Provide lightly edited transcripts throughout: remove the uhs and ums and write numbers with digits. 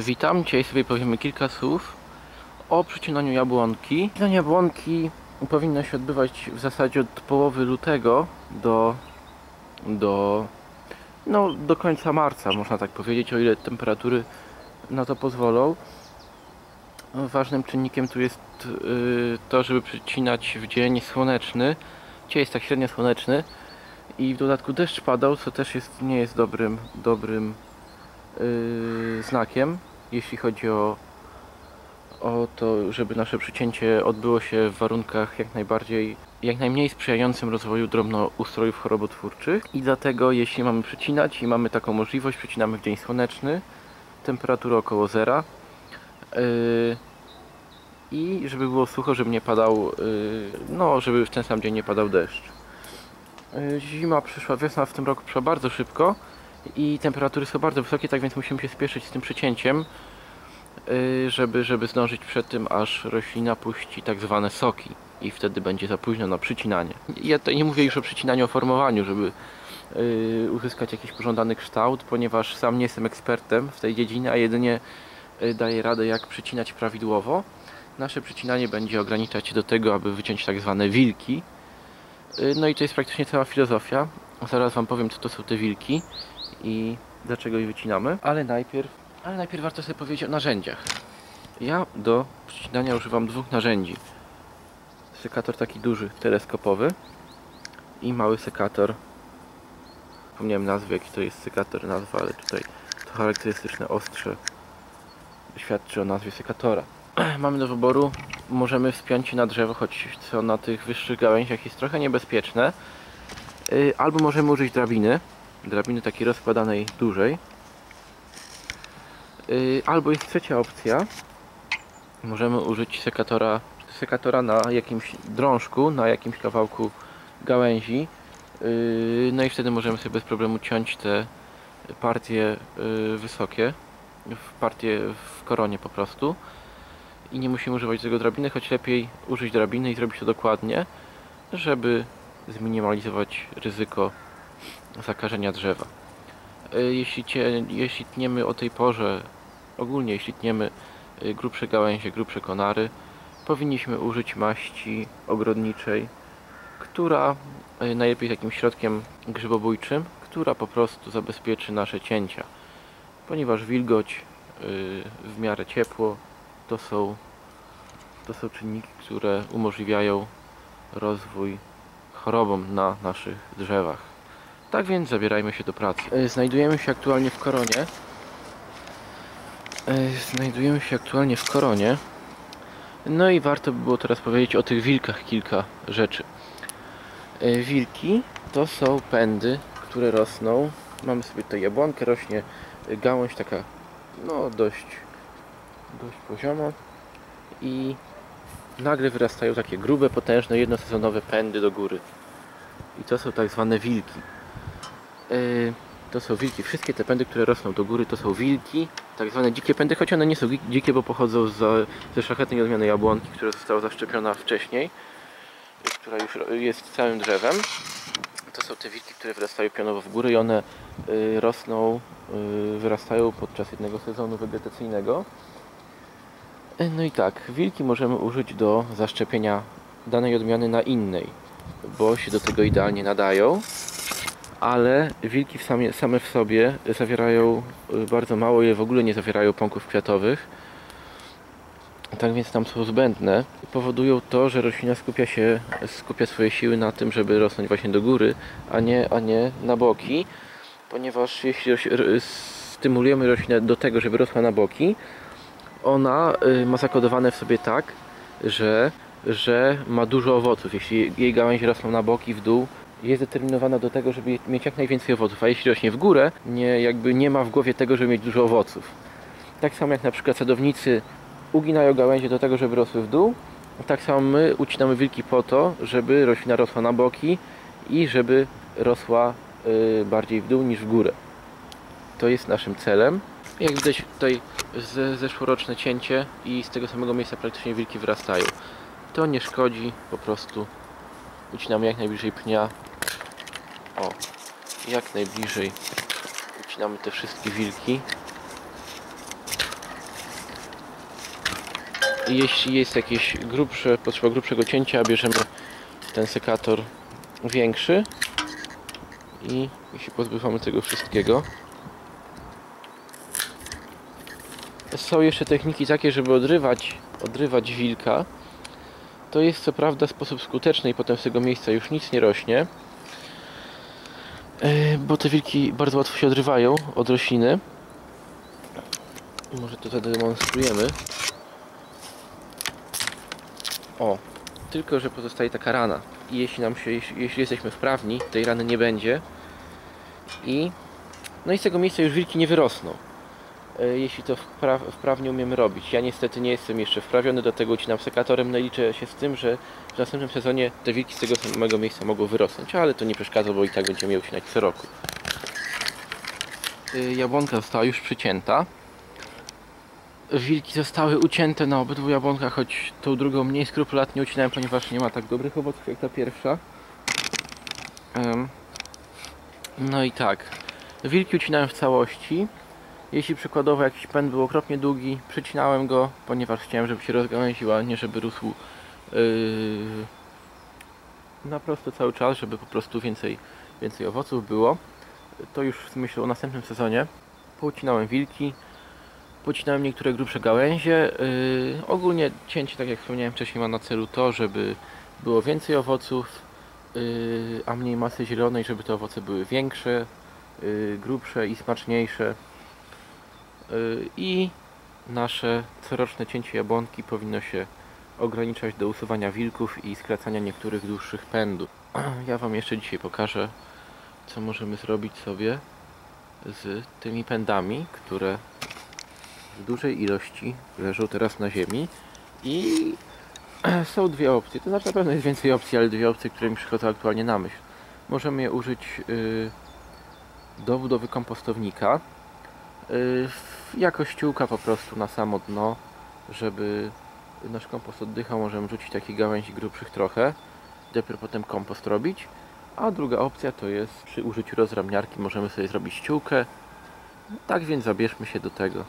Witam, dzisiaj sobie powiemy kilka słów o przecinaniu jabłonki. Przecinanie jabłonki powinno się odbywać w zasadzie od połowy lutego do końca marca, można tak powiedzieć, o ile temperatury na to pozwolą. Ważnym czynnikiem tu jest to, żeby przecinać w dzień słoneczny. Dzisiaj jest tak średnio słoneczny i w dodatku deszcz padał, co też nie jest dobrym znakiem, jeśli chodzi o to, żeby nasze przycięcie odbyło się w warunkach jak najmniej sprzyjającym rozwoju drobnoustrojów chorobotwórczych. I dlatego, jeśli mamy przycinać i mamy taką możliwość, przycinamy w dzień słoneczny, temperaturę około zera, i żeby było sucho, żeby nie padał, żeby w ten sam dzień nie padał deszcz. Wiosna w tym roku przyszła bardzo szybko i temperatury są bardzo wysokie, tak więc musimy się spieszyć z tym przycięciem, żeby zdążyć przed tym, aż roślina puści tak zwane soki i wtedy będzie za późno na przycinanie. Ja tutaj nie mówię już o przycinaniu, o formowaniu, żeby uzyskać jakiś pożądany kształt, ponieważ sam nie jestem ekspertem w tej dziedzinie, a jedynie daję radę, jak przycinać prawidłowo. Nasze przycinanie będzie ograniczać się do tego, aby wyciąć tak zwane wilki. No i to jest praktycznie cała filozofia. Zaraz wam powiem, co to są te wilki i dlaczego je wycinamy. Ale najpierw warto sobie powiedzieć o narzędziach. Ja do przycinania używam dwóch narzędzi. Sekator taki duży, teleskopowy i mały sekator. Zapomniałem nazwy, jaki to jest sekator, nazwa, ale tutaj to charakterystyczne ostrze świadczy o nazwie sekatora. Mamy do wyboru, możemy wspiąć się na drzewo, choć co na tych wyższych gałęziach jest trochę niebezpieczne. Albo możemy użyć drabiny takiej rozkładanej dużej. Albo jest trzecia opcja. Możemy użyć sekatora na jakimś drążku, na jakimś kawałku gałęzi. No i wtedy możemy sobie bez problemu ciąć te partie wysokie, partie w koronie po prostu. I nie musimy używać tego drabiny, choć lepiej użyć drabiny i zrobić to dokładnie, żeby zminimalizować ryzyko zakażenia drzewa. Jeśli tniemy o tej porze, ogólnie jeśli tniemy grubsze gałęzie, grubsze konary, powinniśmy użyć maści ogrodniczej, która najlepiej takim środkiem grzybobójczym, która po prostu zabezpieczy nasze cięcia, ponieważ wilgoć, w miarę ciepło to są czynniki, które umożliwiają rozwój chorobom na naszych drzewach. Tak więc zabierajmy się do pracy. Znajdujemy się aktualnie w koronie. No i warto by było teraz powiedzieć o tych wilkach kilka rzeczy. Wilki to są pędy, które rosną. Mamy sobie tutaj jabłonkę, rośnie gałąź taka dość poziomo i nagle wyrastają takie grube, potężne, jednosezonowe pędy do góry. I to są tak zwane wilki. To są wilki, wszystkie te pędy, które rosną do góry, to są wilki, tak zwane dzikie pędy, choć one nie są dzikie, bo pochodzą ze szlachetnej odmiany jabłonki, która została zaszczepiona wcześniej, która już jest całym drzewem. To są te wilki, które wyrastają pionowo w górę i one wyrastają podczas jednego sezonu wegetacyjnego. No i tak, wilki możemy użyć do zaszczepienia danej odmiany na innej, bo się do tego idealnie nadają, ale wilki same w sobie zawierają bardzo mało, ile w ogóle nie zawierają pąków kwiatowych, tak więc tam są zbędne. Powodują to, że roślina skupia swoje siły na tym, żeby rosnąć właśnie do góry, a nie na boki, ponieważ jeśli stymulujemy roślinę do tego, żeby rosła na boki, ona ma zakodowane w sobie tak, że ma dużo owoców. Jeśli jej gałęzie rosną na boki, w dół, jest determinowana do tego, żeby mieć jak najwięcej owoców, a jeśli rośnie w górę, nie ma w głowie tego, żeby mieć dużo owoców. Tak samo jak na przykład sadownicy uginają gałęzie do tego, żeby rosły w dół, tak samo my ucinamy wilki po to, żeby roślina rosła na boki i żeby rosła bardziej w dół niż w górę. To jest naszym celem. Jak widać, tutaj zeszłoroczne cięcie i z tego samego miejsca praktycznie wilki wyrastają. To nie szkodzi, po prostu ucinamy jak najbliżej pnia. O, jak najbliżej ucinamy te wszystkie wilki. jeśli jest jakieś grubsze, potrzeba grubszego cięcia, bierzemy ten sekator większy i się pozbywamy tego wszystkiego. Są jeszcze techniki takie, żeby odrywać wilka. To jest co prawda sposób skuteczny i potem z tego miejsca już nic nie rośnie, bo te wilki bardzo łatwo się odrywają od rośliny. Może to zademonstrujemy. O, tylko że pozostaje taka rana i jeśli jesteśmy wprawni, tej rany nie będzie i no i z tego miejsca już wilki nie wyrosną, jeśli to wprawnie umiemy robić. Ja niestety nie jestem jeszcze wprawiony do tego, ucinam sekatorem, no i liczę się z tym, że w następnym sezonie te wilki z tego samego miejsca mogą wyrosnąć, ale to nie przeszkadza, bo i tak będziemy je ucinać co roku. Jabłonka została już przycięta. Wilki zostały ucięte na obydwu jabłonkach, choć tą drugą mniej skrupulatnie ucinałem, ponieważ nie ma tak dobrych owoców jak ta pierwsza. No i tak, wilki ucinałem w całości. Jeśli przykładowo jakiś pęd był okropnie długi, przecinałem go, ponieważ chciałem, żeby się rozgałęził, a nie żeby rósł na prosto cały czas, żeby po prostu więcej owoców było. To już myślę o następnym sezonie. Poucinałem wilki, pocinałem niektóre grubsze gałęzie. Ogólnie cięcie, tak jak wspomniałem wcześniej, ma na celu to, żeby było więcej owoców, a mniej masy zielonej, żeby te owoce były większe, grubsze i smaczniejsze. I nasze coroczne cięcie jabłonki powinno się ograniczać do usuwania wilków i skracania niektórych dłuższych pędów. Ja Wam jeszcze dzisiaj pokażę, co możemy zrobić sobie z tymi pędami, które w dużej ilości leżą teraz na ziemi. I są dwie opcje, to znaczy na pewno jest więcej opcji, ale dwie opcje, które mi przychodzą aktualnie na myśl. Możemy je użyć do budowy kompostownika jako ściółka po prostu na samo dno, żeby nasz kompost oddychał. Możemy rzucić takich gałęzi grubszych trochę, dopiero potem kompost robić. A druga opcja to jest przy użyciu rozrabniarki możemy sobie zrobić ściółkę. Tak więc zabierzmy się do tego.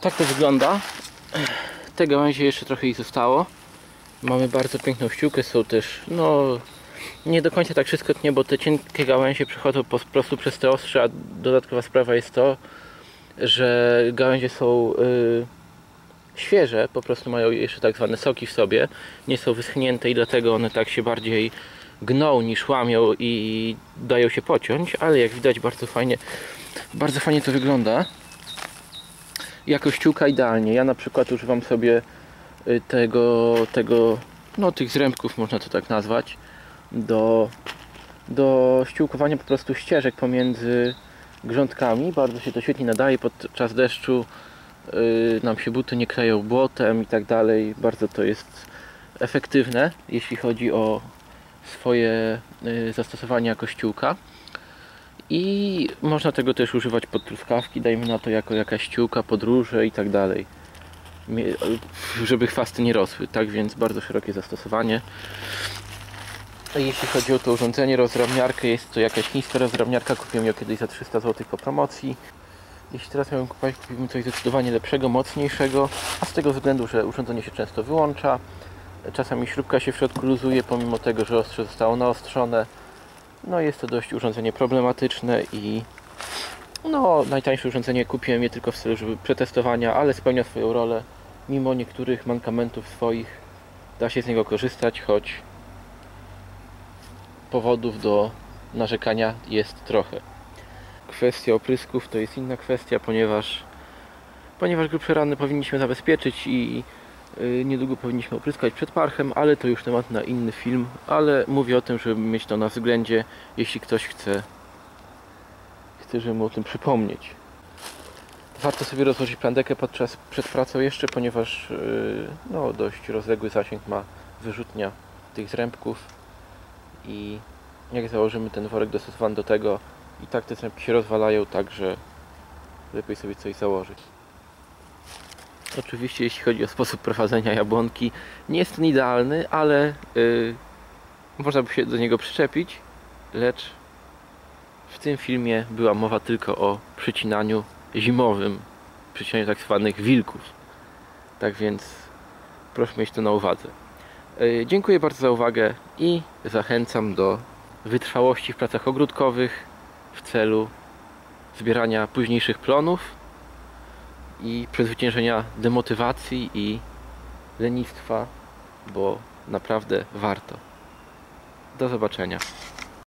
Tak to wygląda. Te gałęzie jeszcze trochę ich zostało. Mamy bardzo piękną ściółkę, są też, no nie do końca tak wszystko tnie, bo te cienkie gałęzie przechodzą po prostu przez te ostrze, a dodatkowa sprawa jest to, że gałęzie są świeże, po prostu mają jeszcze tak zwane soki w sobie, nie są wyschnięte i dlatego one tak się bardziej gną niż łamią i dają się pociąć, ale jak widać bardzo fajnie to wygląda. Jako ściółka idealnie. Ja na przykład używam sobie no tych zrębków, można to tak nazwać, do ściółkowania po prostu ścieżek pomiędzy grządkami. Bardzo się to świetnie nadaje, podczas deszczu nam się buty nie kleją błotem i tak dalej. Bardzo to jest efektywne, jeśli chodzi o swoje zastosowanie jako ściółka. I można tego też używać pod truskawki, dajmy na to, jako jakaś ściółka, podróże i tak dalej, żeby chwasty nie rosły. Tak więc bardzo szerokie zastosowanie. Jeśli chodzi o to urządzenie, rozrabniarkę, jest to jakaś niska rozrabniarka, kupiłem ją kiedyś za 300 zł po promocji. Jeśli teraz miałbym kupować, kupiłbym coś zdecydowanie lepszego, mocniejszego, a z tego względu, że urządzenie się często wyłącza, czasami śrubka się w środku luzuje, pomimo tego, że ostrze zostało naostrzone. No jest to dość urządzenie problematyczne i no najtańsze urządzenie, kupiłem je tylko w celu przetestowania, ale spełnia swoją rolę. Mimo niektórych mankamentów swoich da się z niego korzystać, choć powodów do narzekania jest trochę. Kwestia oprysków to jest inna kwestia, ponieważ grubsze rany powinniśmy zabezpieczyć i Niedługo powinniśmy opryskać przed parchem, ale to już temat na inny film, ale mówię o tym, żeby mieć to na względzie, jeśli ktoś chce, żeby mu o tym przypomnieć. Warto sobie rozłożyć plandekę przed pracą jeszcze, ponieważ no, dość rozległy zasięg ma wyrzutnia tych zrębków i jak założymy ten worek dostosowany do tego, i tak te zrębki się rozwalają, także lepiej sobie coś założyć. Oczywiście jeśli chodzi o sposób prowadzenia jabłonki, nie jest on idealny, ale można by się do niego przyczepić, lecz w tym filmie była mowa tylko o przycinaniu zimowym, przycinaniu tak zwanych wilków. Tak więc proszę mieć to na uwadze. Dziękuję bardzo za uwagę i zachęcam do wytrwałości w pracach ogródkowych w celu zbierania późniejszych plonów i przezwyciężenia demotywacji i lenistwa, bo naprawdę warto. Do zobaczenia.